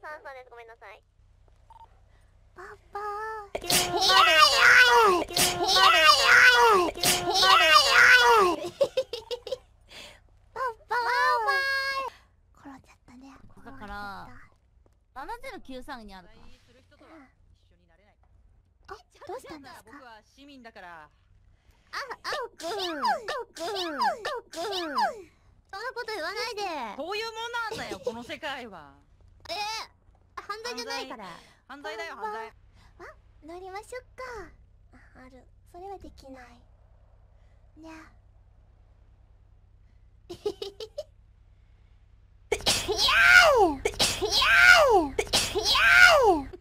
酸素903です。ごめんなさい。パパーだから7093にあるか。あ、どうしたんですか。僕は市民だから。あ、青くん、青くん、そんなこと言わないで。そういうもんなんだよ、この世界は。犯罪じゃないから。犯罪だよ、犯罪。あ、乗りましょうか。ある、それはできないにゃ。えへへへ。やーやーやー